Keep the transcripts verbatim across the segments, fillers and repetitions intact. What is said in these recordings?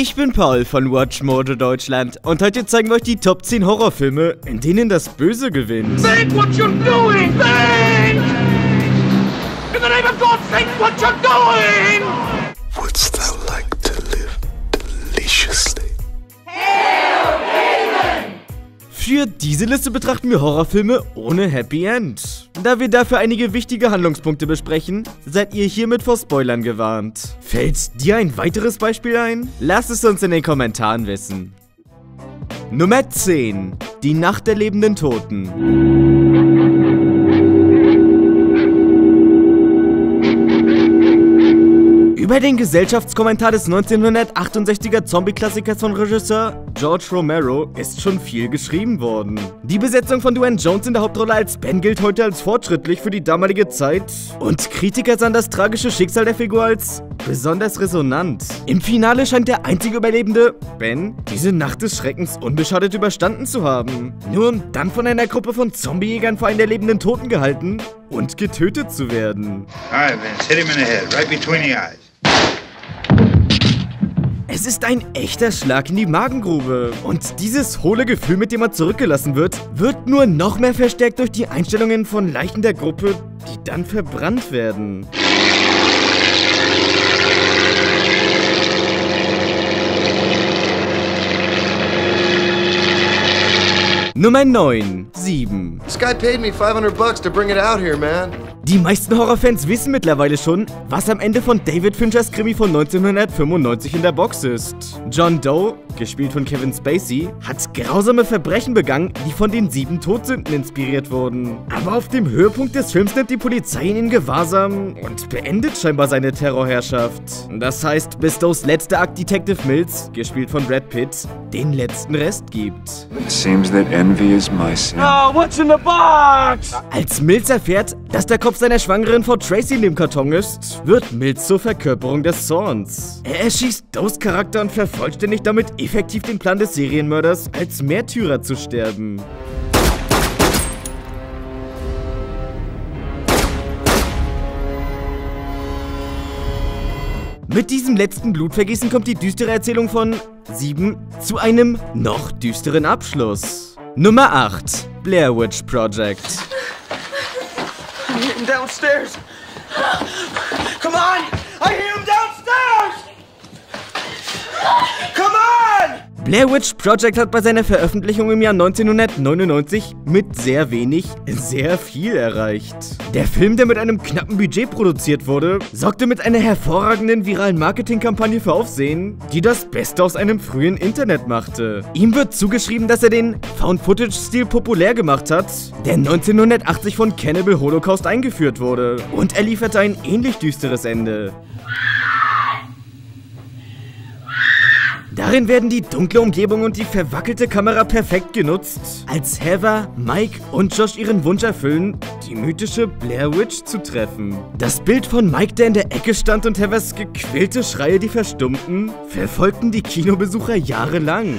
Ich bin Paul von WatchMojo Deutschland und heute zeigen wir euch die Top zehn Horrorfilme, in denen das Böse gewinnt. Think what you're doing, think! In the name of God, think what you're doing! Wouldst thou like to live deliciously? Für diese Liste betrachten wir Horrorfilme ohne Happy End. Da wir dafür einige wichtige Handlungspunkte besprechen, seid ihr hiermit vor Spoilern gewarnt. Fällt dir ein weiteres Beispiel ein? Lasst es uns in den Kommentaren wissen. Nummer zehn. Die Nacht der lebenden Toten. Über den Gesellschaftskommentar des neunzehnhundertachtundsechziger Zombie-Klassikers von Regisseur George Romero ist schon viel geschrieben worden. Die Besetzung von Duane Jones in der Hauptrolle als Ben gilt heute als fortschrittlich für die damalige Zeit und Kritiker sahen das tragische Schicksal der Figur als besonders resonant. Im Finale scheint der einzige Überlebende, Ben, diese Nacht des Schreckens unbeschadet überstanden zu haben, nur um dann von einer Gruppe von Zombiejägern vor einen der lebenden Toten gehalten und getötet zu werden. Alright, Vince, hit him in the head, right between the eyes. Es ist ein echter Schlag in die Magengrube und dieses hohle Gefühl, mit dem man zurückgelassen wird, wird nur noch mehr verstärkt durch die Einstellungen von Leichen der Gruppe, die dann verbrannt werden. Nummer neun. sieben. This guy paid me five hundred bucks to bring it out here, man. Die meisten Horrorfans wissen mittlerweile schon, was am Ende von David Finchers Krimi von neunzehnhundertfünfundneunzig in der Box ist. John Doe, gespielt von Kevin Spacey, hat grausame Verbrechen begangen, die von den sieben Todsünden inspiriert wurden. Aber auf dem Höhepunkt des Films nimmt die Polizei ihn in Gewahrsam und beendet scheinbar seine Terrorherrschaft. Das heißt, bis Does letzter Akt Detective Mills, gespielt von Brad Pitt, den letzten Rest gibt. It seems that envy is my sin. Oh, what's in the box? Als Mills erfährt, dass der Kopf seiner Schwangeren Frau Tracy in dem Karton ist, wird Mills zur Verkörperung des Zorns. Er erschießt Does Charakter und vervollständigt damit effektiv den Plan des Serienmörders, als Märtyrer zu sterben. Mit diesem letzten Blutvergießen kommt die düstere Erzählung von sieben zu einem noch düsteren Abschluss. Nummer acht. Blair Witch Project. I hear him downstairs. Come on! I hear him downstairs! Come on! Blair Witch Project hat bei seiner Veröffentlichung im Jahr neunzehnhundertneunundneunzig mit sehr wenig sehr viel erreicht. Der Film, der mit einem knappen Budget produziert wurde, sorgte mit einer hervorragenden viralen Marketingkampagne für Aufsehen, die das Beste aus einem frühen Internet machte. Ihm wird zugeschrieben, dass er den Found-Footage-Stil populär gemacht hat, der neunzehnhundertachtzig von Cannibal Holocaust eingeführt wurde, und er lieferte ein ähnlich düsteres Ende. Darin werden die dunkle Umgebung und die verwackelte Kamera perfekt genutzt, als Heather, Mike und Josh ihren Wunsch erfüllen, die mythische Blair Witch zu treffen. Das Bild von Mike, der in der Ecke stand, und Heathers gequälte Schreie, die verstummten, verfolgten die Kinobesucher jahrelang.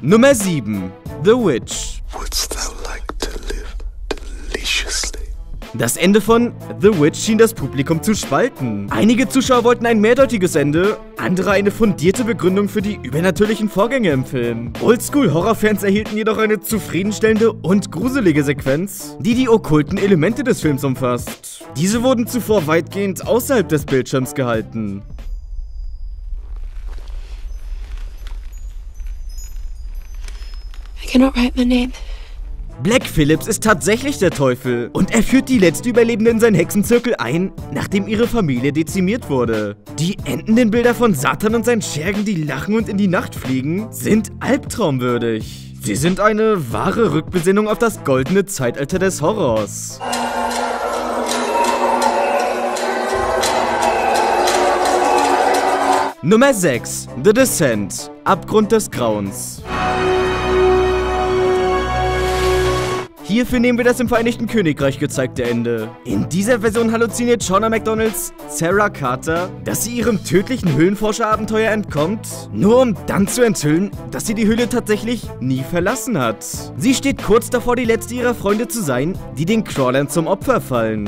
Nummer sieben. The Witch. Das Ende von The Witch schien das Publikum zu spalten. Einige Zuschauer wollten ein mehrdeutiges Ende, andere eine fundierte Begründung für die übernatürlichen Vorgänge im Film. Oldschool-Horrorfans erhielten jedoch eine zufriedenstellende und gruselige Sequenz, die die okkulten Elemente des Films umfasst. Diese wurden zuvor weitgehend außerhalb des Bildschirms gehalten. I cannot write my name. Black Phillips ist tatsächlich der Teufel und er führt die letzte Überlebende in seinen Hexenzirkel ein, nachdem ihre Familie dezimiert wurde. Die endenden Bilder von Satan und seinen Schergen, die lachen und in die Nacht fliegen, sind albtraumwürdig. Sie sind eine wahre Rückbesinnung auf das goldene Zeitalter des Horrors. Nummer sechs. The Descent. Abgrund des Grauens. Hierfür nehmen wir das im Vereinigten Königreich gezeigte Ende. In dieser Version halluziniert Shauna McDonalds Sarah Carter, dass sie ihrem tödlichen Höhlenforscherabenteuer entkommt, nur um dann zu enthüllen, dass sie die Höhle tatsächlich nie verlassen hat. Sie steht kurz davor, die letzte ihrer Freunde zu sein, die den Crawlern zum Opfer fallen.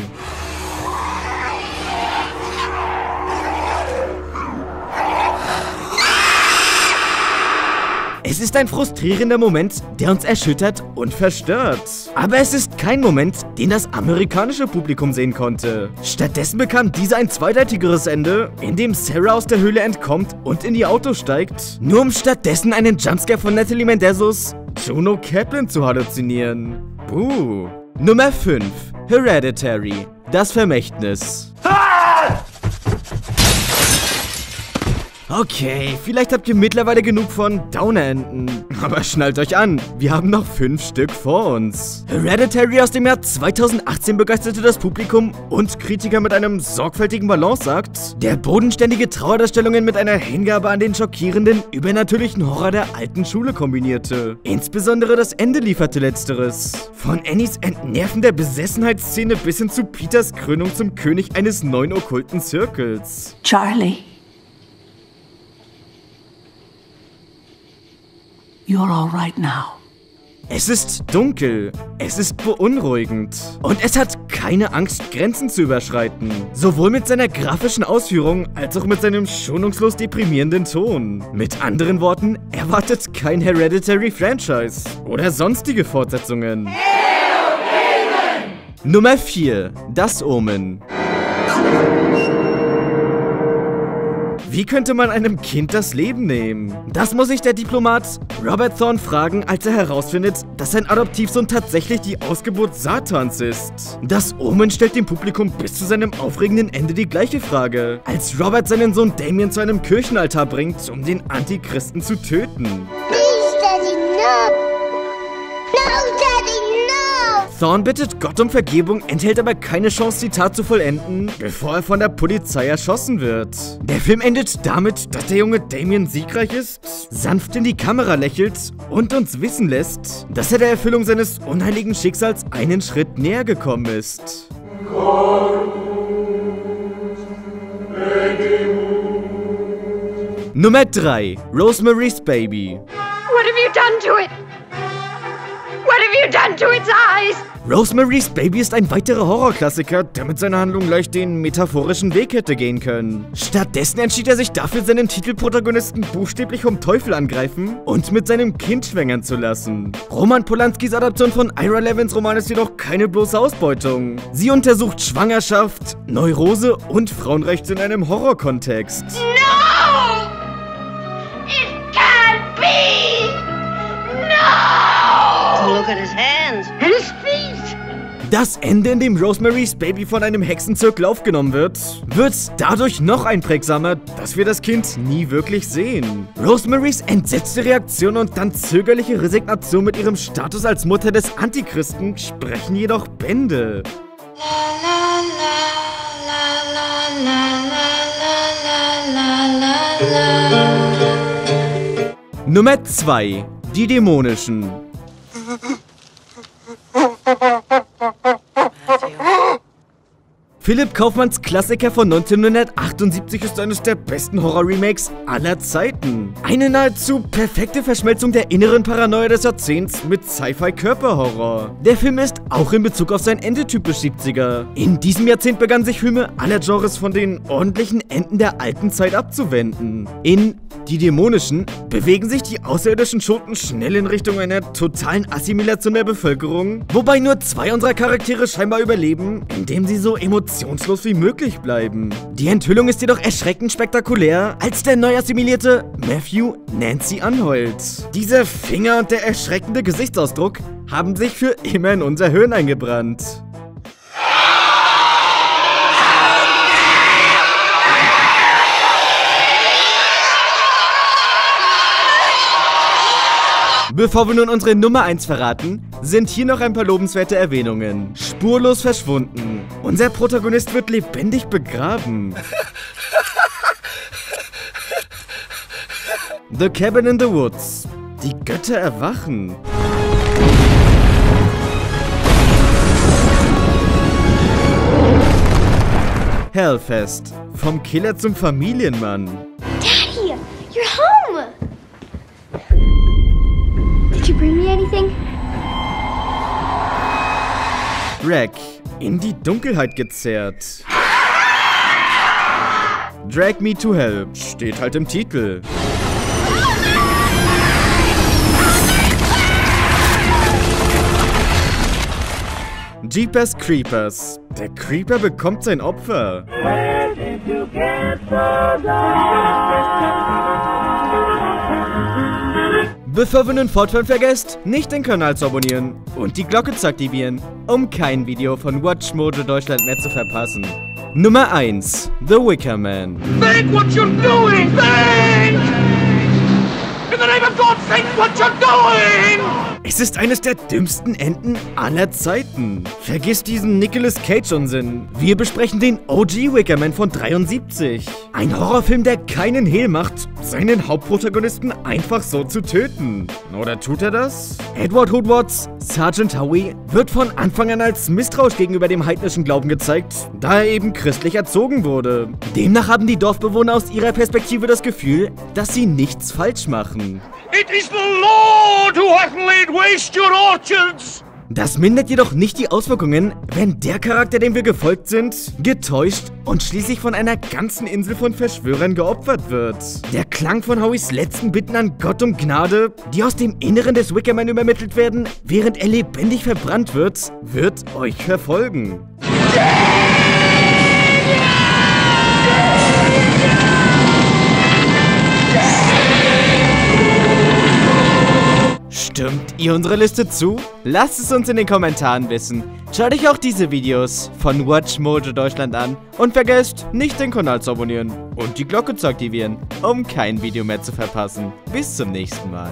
Es ist ein frustrierender Moment, der uns erschüttert und verstört. Aber es ist kein Moment, den das amerikanische Publikum sehen konnte. Stattdessen bekam dieser ein zweideutigeres Ende, in dem Sarah aus der Höhle entkommt und in ihr Auto steigt, nur um stattdessen einen Jumpscare von Natalie Mendozas Jono Kaplan zu halluzinieren. Buh. Nummer fünf. Hereditary. Das Vermächtnis. Ah! Okay, vielleicht habt ihr mittlerweile genug von Downer-Enden. Aber schnallt euch an, wir haben noch fünf Stück vor uns. Hereditary aus dem Jahr zweitausendachtzehn begeisterte das Publikum und Kritiker mit einem sorgfältigen Balanceakt, der bodenständige Trauerdarstellungen mit einer Hingabe an den schockierenden, übernatürlichen Horror der alten Schule kombinierte. Insbesondere das Ende lieferte letzteres. Von Annies entnervender Besessenheitsszene bis hin zu Peters Krönung zum König eines neuen okkulten Zirkels. Charlie. You're all right now. Es ist dunkel, es ist beunruhigend und es hat keine Angst, Grenzen zu überschreiten. Sowohl mit seiner grafischen Ausführung als auch mit seinem schonungslos deprimierenden Ton. Mit anderen Worten, erwartet kein Hereditary-Franchise oder sonstige Fortsetzungen. Nummer vier. Das Omen. Wie könnte man einem Kind das Leben nehmen? Das muss sich der Diplomat Robert Thorn fragen, als er herausfindet, dass sein Adoptivsohn tatsächlich die Ausgeburt Satans ist. Das Omen stellt dem Publikum bis zu seinem aufregenden Ende die gleiche Frage, als Robert seinen Sohn Damien zu einem Kirchenaltar bringt, um den Antichristen zu töten. Please, Daddy, no! No, Daddy, no! Thorn bittet Gott um Vergebung, enthält aber keine Chance, die Tat zu vollenden, bevor er von der Polizei erschossen wird. Der Film endet damit, dass der junge Damien siegreich ist, sanft in die Kamera lächelt und uns wissen lässt, dass er der Erfüllung seines unheiligen Schicksals einen Schritt näher gekommen ist. Nummer drei. Rosemary's Baby. What have you done to it? What have you done to its eyes? Rosemary's Baby ist ein weiterer Horrorklassiker, der mit seiner Handlung leicht den metaphorischen Weg hätte gehen können. Stattdessen entschied er sich dafür, seinen Titelprotagonisten buchstäblich vom Teufel angreifen und mit seinem Kind schwängern zu lassen. Roman Polanskis Adaption von Ira Levins Roman ist jedoch keine bloße Ausbeutung. Sie untersucht Schwangerschaft, Neurose und Frauenrechte in einem Horrorkontext. No! It can't be! No! Look at his hands. His feet! Das Ende, in dem Rosemary's Baby von einem Hexenzirkel aufgenommen wird, wird dadurch noch einprägsamer, dass wir das Kind nie wirklich sehen. Rosemarys entsetzte Reaktion und dann zögerliche Resignation mit ihrem Status als Mutter des Antichristen sprechen jedoch Bände. La, la, la, la, la, la, la, la, la. Nummer zwei. Die Dämonischen. Philipp Kaufmanns Klassiker von neunzehnhundertachtundsiebzig ist eines der besten Horror-Remakes aller Zeiten. Eine nahezu perfekte Verschmelzung der inneren Paranoia des Jahrzehnts mit Sci-Fi-Körperhorror. Der Film ist auch in Bezug auf sein Ende typisch siebziger. In diesem Jahrzehnt begannen sich Filme aller Genres von den ordentlichen Enden der alten Zeit abzuwenden. In Die Dämonischen bewegen sich die außerirdischen Schoten schnell in Richtung einer totalen Assimilation der Bevölkerung, wobei nur zwei unserer Charaktere scheinbar überleben, indem sie so emotional emotionslos wie möglich bleiben. Die Enthüllung ist jedoch erschreckend spektakulär, als der neu assimilierte Matthew Nancy anheult. Diese Finger und der erschreckende Gesichtsausdruck haben sich für immer in unser Hirn eingebrannt. Bevor wir nun unsere Nummer eins verraten, sind hier noch ein paar lobenswerte Erwähnungen. Spurlos verschwunden. Unser Protagonist wird lebendig begraben. The Cabin in the Woods. Die Götter erwachen. Hellfest. Vom Killer zum Familienmann. Daddy, you're home! Did you bring me anything? Drag, in die Dunkelheit gezerrt. Drag me to hell, steht halt im Titel. Jeepers Creepers. Der Creeper bekommt sein Opfer. Bevor wir nun fortfahren, vergesst, nicht den Kanal zu abonnieren und die Glocke zu aktivieren, um kein Video von WatchMojo Deutschland mehr zu verpassen. Nummer eins. The Wicker Man. Think what you're doing! Think! In the name of God, think what you're doing! Es ist eines der dümmsten Enden aller Zeiten. Vergiss diesen Nicolas Cage-Unsinn. Wir besprechen den O G Wicker Man von dreiundsiebzig. Ein Horrorfilm, der keinen Hehl macht, seinen Hauptprotagonisten einfach so zu töten. Oder tut er das? Edward Hood Watts, Sergeant Howie, wird von Anfang an als misstrauisch gegenüber dem heidnischen Glauben gezeigt, da er eben christlich erzogen wurde. Demnach haben die Dorfbewohner aus ihrer Perspektive das Gefühl, dass sie nichts falsch machen. It is the Lord who hath laid waste your orchards! Das mindert jedoch nicht die Auswirkungen, wenn der Charakter, dem wir gefolgt sind, getäuscht und schließlich von einer ganzen Insel von Verschwörern geopfert wird. Der Klang von Howies letzten Bitten an Gott um Gnade, die aus dem Inneren des Wicker Man übermittelt werden, während er lebendig verbrannt wird, wird euch verfolgen. Stimmt ihr unsere Liste zu? Lasst es uns in den Kommentaren wissen. Schaut euch auch diese Videos von WatchMojo Deutschland an und vergesst nicht den Kanal zu abonnieren und die Glocke zu aktivieren, um kein Video mehr zu verpassen. Bis zum nächsten Mal.